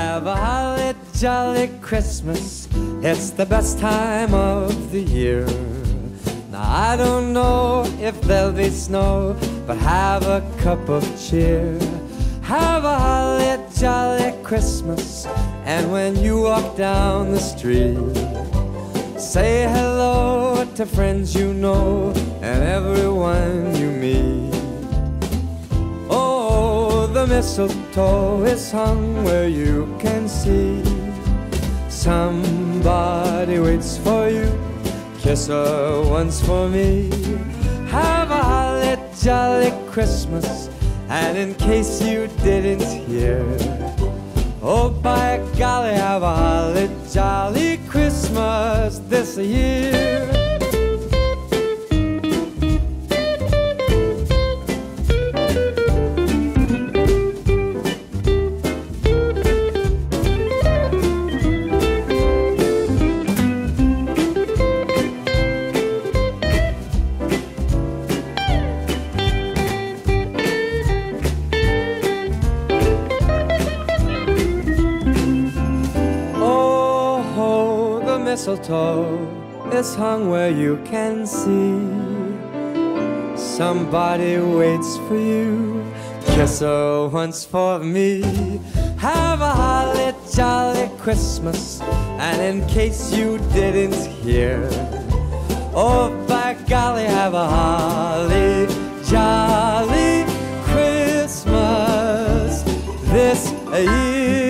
Have a holly jolly Christmas, it's the best time of the year. Now I don't know if there'll be snow, but have a cup of cheer. Have a holly jolly Christmas, and when you walk down the street, say hello to friends you know and everyone you meet. Oh, the mistletoe is hung where you can see. Somebody waits for you, kiss her once for me. Have a holly jolly Christmas, and in case you didn't hear, oh, by golly, have a holly jolly Christmas this year. Mistletoe is hung where you can see. Somebody waits for you, kiss her once for me. Have a holly jolly Christmas, and in case you didn't hear, oh, by golly, have a holly jolly Christmas this year.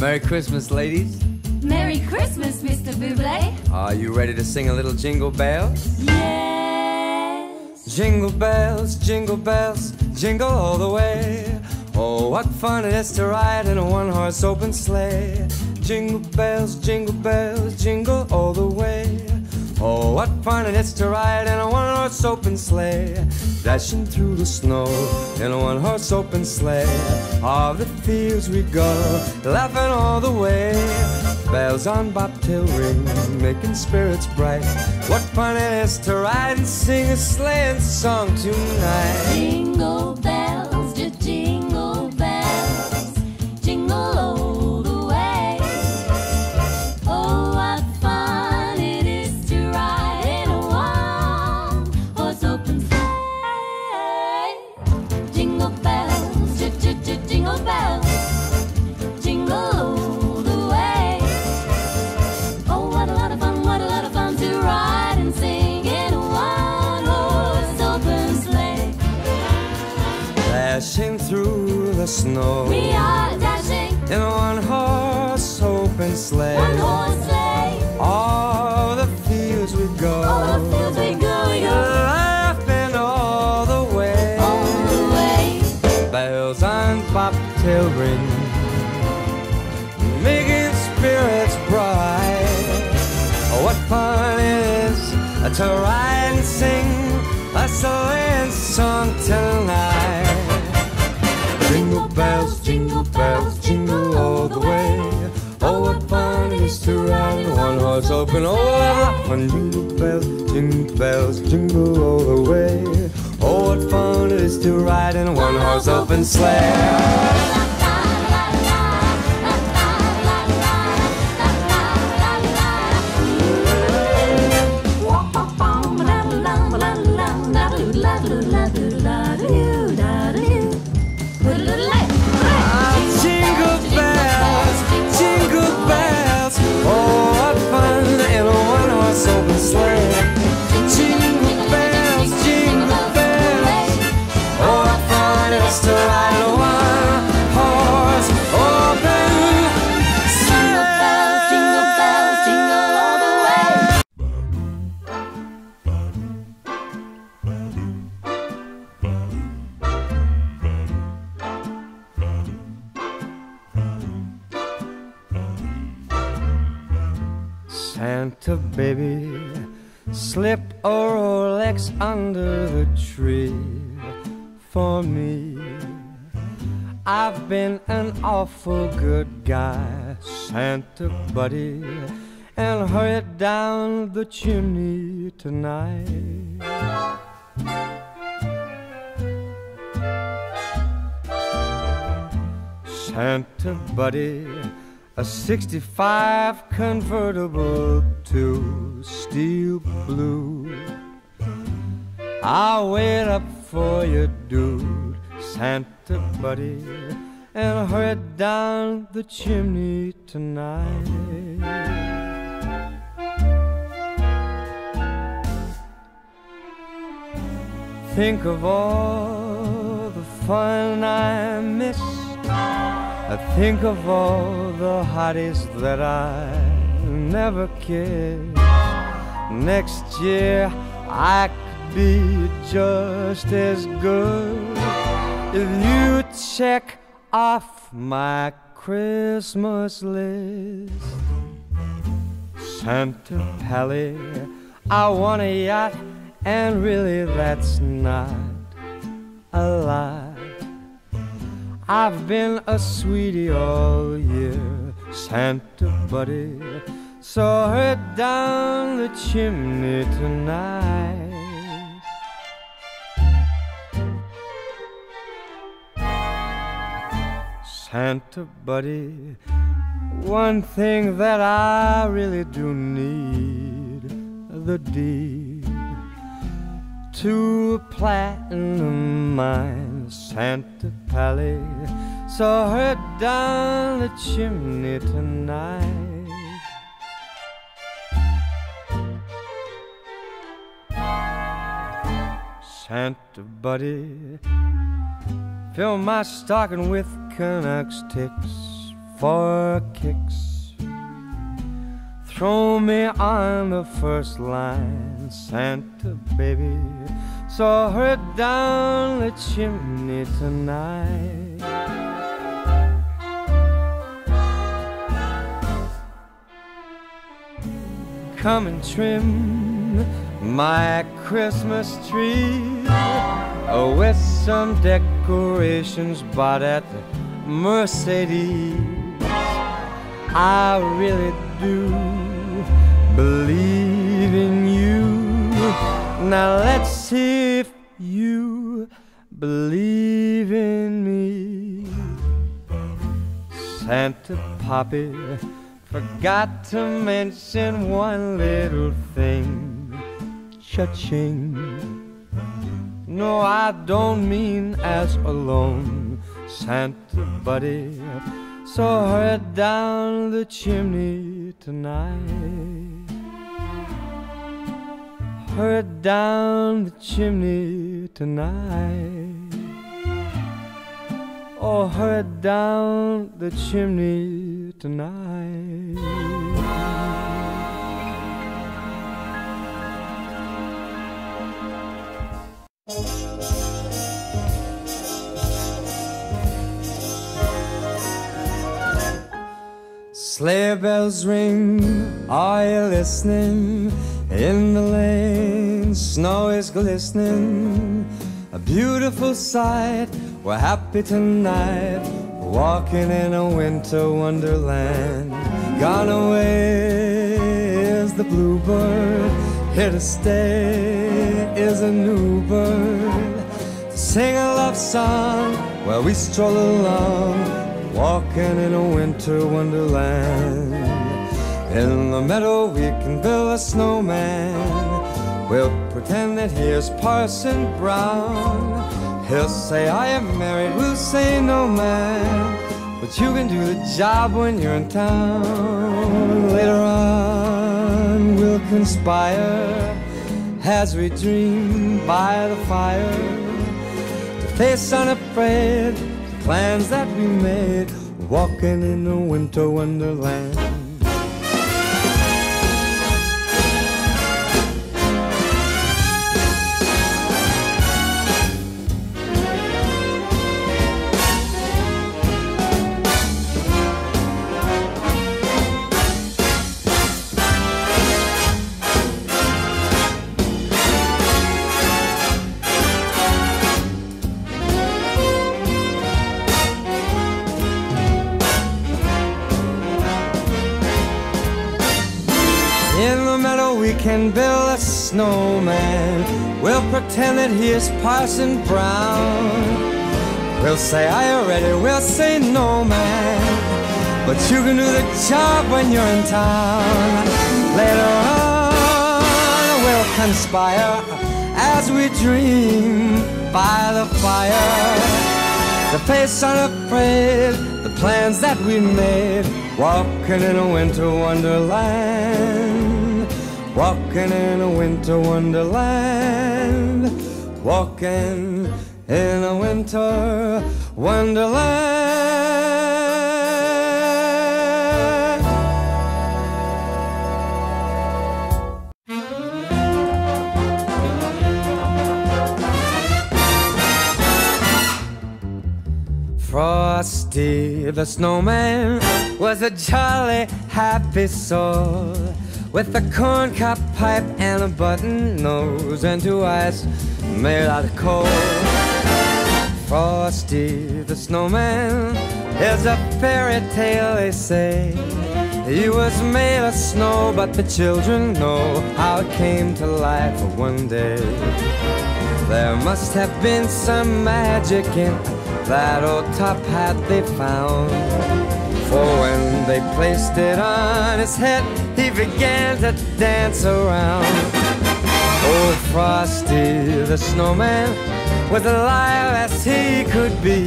Merry Christmas, ladies. Merry Christmas, Mr. Buble. Are you ready to sing a little Jingle Bells? Yes. Jingle bells, jingle bells, jingle all the way. Oh, what fun it is to ride in a one-horse open sleigh. Jingle bells, jingle bells, jingle all the way. Oh, what fun it is to ride in a one-horse open sleigh. Dashing through the snow in a one-horse open sleigh. O'er the fields we go, laughing all the way. Bells on bobtail ring, making spirits bright. What fun it is to ride and sing a sleighing song tonight. Jingle bells, just jingle bells, jingle all the way. Oh, what fun it is to ride in a one-horse open sleigh. Jingle bells, jingle bells, jingle all the way. Oh, what a lot of fun, what a lot of fun to ride and sing in a one-horse open sleigh. Dashing through the snow, we are dashing in a one-horse open sleigh. One-horse sleigh. All the fields we go, all the fields we go, we go. Bells on bobtail ring, making spirits bright. Oh, what fun it is to ride and sing a sleighing song tonight. Jingle bells, jingle all the way. Oh, what fun it is to ride in one horse open sleigh. Jingle bells, jingle all the way. Oh, what fun it is to ride in a one-horse open sleigh. Santa baby, slip a Rolex under the tree for me. I've been an awful good guy, Santa buddy, and hurry it down the chimney tonight. Santa Buddy, a 65 convertible to steel blue. I'll wait up for you, dude, Santa Buddy, and hurry down the chimney tonight. Think of all the fun I missed. I think of all the hotties that I never kissed. Next year I could be just as good if you check off my Christmas list. Santa Pally, I want a yacht, and really that's not a lot. I've been a sweetie all year, Santa Buddy, so hurry down the chimney tonight. Santa Buddy, one thing that I really do need, the deed to a platinum mine, Santa Pally, so hurry down the chimney tonight. Santa Buddy, fill my stocking with Canucks ticks for kicks. Throw me on the first line, Santa baby, so hurry down the chimney tonight. Come and trim my Christmas tree with some decorations bought at the Mercedes. I really do believe in you. Now let's see if you believe in me. Santa Poppy, forgot to mention one little thing. Cha-ching. No, I don't mean as alone, Santa Buddy, so hurry down the chimney tonight. Hurry down the chimney tonight. Oh, hurry down the chimney tonight. Sleigh bells ring, are you listening? In the lane, snow is glistening. A beautiful sight, we're happy tonight, walking in a winter wonderland. Gone away is the bluebird, here to stay is a new bird. To sing a love song while we stroll along, walking in a winter wonderland. In the meadow we can build a snowman. We'll pretend that here's Parson Brown. He'll say, I am married, we'll say, no man, but you can do the job when you're in town. Later on we'll conspire as we dream by the fire, to face unafraid plans that we made, walking in a winter wonderland. we can build a snowman. We'll pretend that he is Parson Brown. We'll say, "Are you ready?" We'll say, "No, man." But you can do the job when you're in town. Later on, we'll conspire as we dream by the fire, the face unafraid, the plans that we made, walking in a winter wonderland, walking in a winter wonderland, walking in a winter wonderland. Frosty the Snowman was a jolly, happy soul, with a corncob pipe and a button nose and two eyes made out of coal. Frosty the Snowman is a fairy tale, they say. He was made of snow, but the children know how it came to life one day. There must have been some magic in that old top hat they found, for when they placed it on his head, he began to dance around. Old Frosty the Snowman was alive as he could be,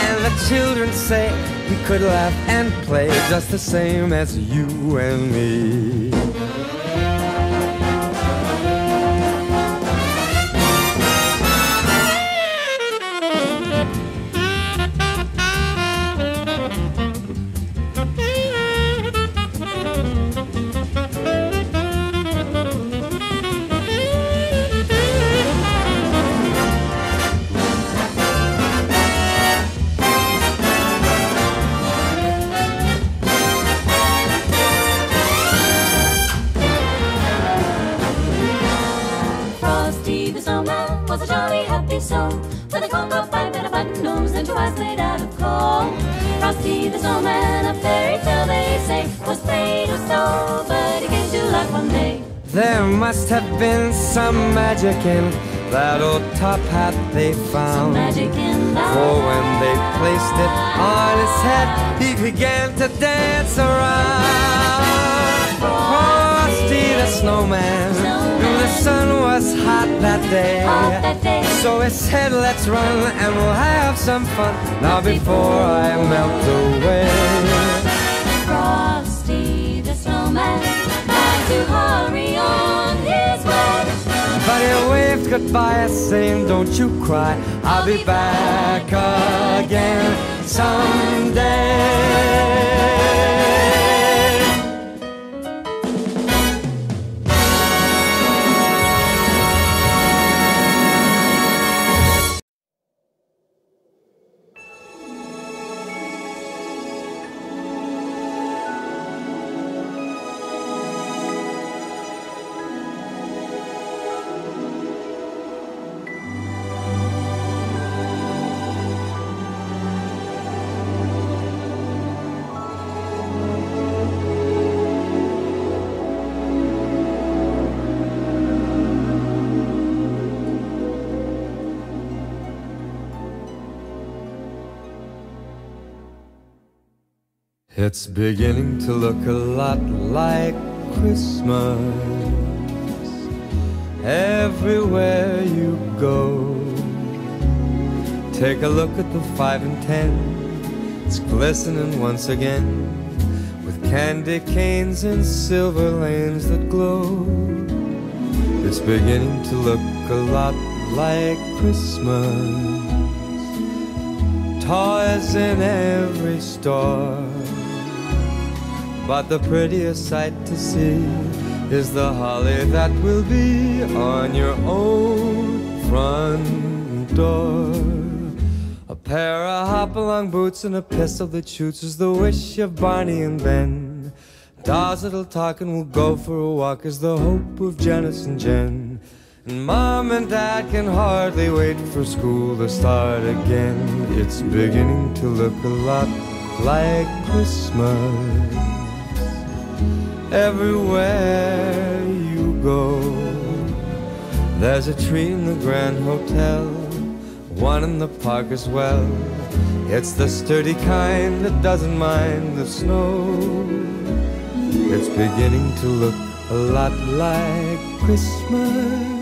and the children say he could laugh and play just the same as you and me. With a corncob pipe and a button nose and two eyes made out of coal. Frosty the Snowman, a fairy tale they say, was made of snow, but he came to life one day. There must have been some magic in that old top hat they found. Some magic in that. For when they placed it on his head, he began to dance around. Frosty the Snowman. The sun was hot that day, so he said, "Let's run and we'll have some fun now before I melt away." Frosty the Snowman had to hurry on his way, but he waved goodbye, saying, "Don't you cry, I'll be back again someday." It's beginning to look a lot like Christmas everywhere you go. Take a look at the 5 and 10. It's glistening once again with candy canes and silver lanes that glow. It's beginning to look a lot like Christmas. Toys in every store. But the prettiest sight to see is the holly that will be on your own front door. A pair of hop-along boots and a pistol that shoots is the wish of Barney and Ben. Dolls that'll talk and will go for a walk is the hope of Janice and Jen. And Mom and Dad can hardly wait for school to start again. It's beginning to look a lot like Christmas everywhere go. There's a tree in the Grand Hotel, one in the park as well. It's the sturdy kind that doesn't mind the snow. It's beginning to look a lot like Christmas.